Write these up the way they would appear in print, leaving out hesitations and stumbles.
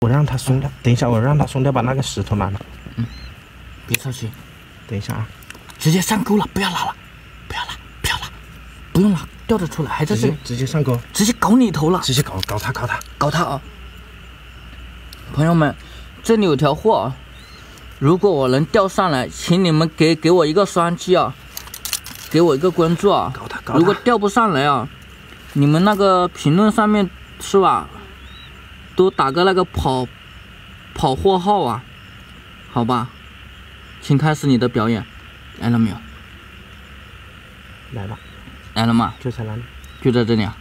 我让他松掉，等一下，我让他松掉，把那个石头拿了。嗯，别着急，等一下啊，直接上钩了，不要拉了，不要拉，不要拉，不用拉，钓得出来，还在这里，直接上钩，直接搞你头了，直接搞他啊！朋友们，这里有条货啊，如果我能钓上来，请你们给我一个双击啊，给我一个关注啊，搞他如果钓不上来啊，你们那个评论上面是吧？ 都打个那个跑货号啊，好吧，请开始你的表演，来了没有？来了，来了吗？就在哪里？就在这里啊！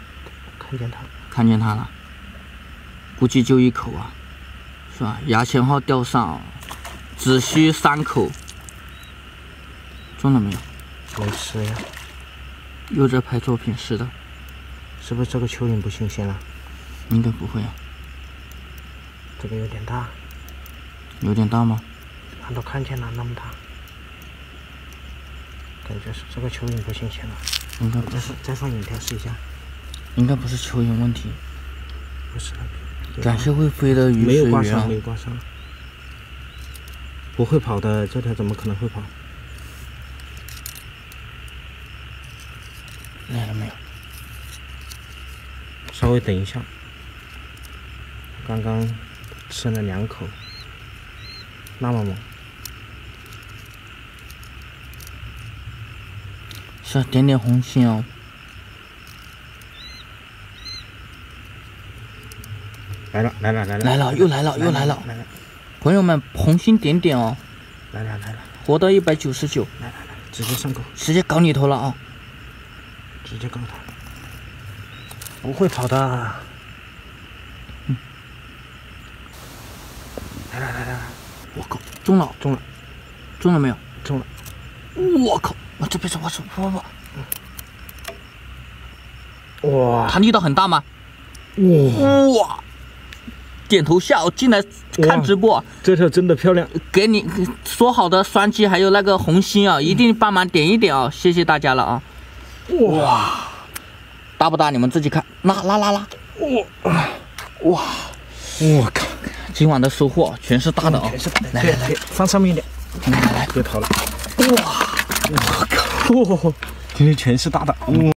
看见他了，估计就一口啊，是吧？牙签号钓上、哦，只需3口，中了没有？没吃呀。又在拍作品，是的。是不是这个蚯蚓不新鲜了？应该不会啊。 这个有点大，有点大吗？俺都看见了，那么大，感觉是这个蚯蚓不新鲜了。应该不是，再放影片试一下。应该不是蚯蚓问题。不是。感谢会飞的鱼随缘。没有挂上，没有挂上。不会跑的，这条怎么可能会跑？来了没有？稍微等一下，刚刚。 吃了2口，那么猛！是点点红心哦。来了，又来了！朋友们，红心点点哦！来了！活到199！来，直接上钩！直接搞你头了啊！直接搞他！不会跑的。 来，我靠，中了没有？中了！我靠，我这边不！哇，它力道很大吗？哇！点头下哦，进来看直播，这条真的漂亮！给你说好的双击，还有那个红心啊，一定帮忙点一点啊，谢谢大家了啊！哇，大不大？你们自己看，拉！哇！我靠！ 今晚的收获全是大的啊！来，放上面一点。来，别跑了！哇！我靠！今天全是大的。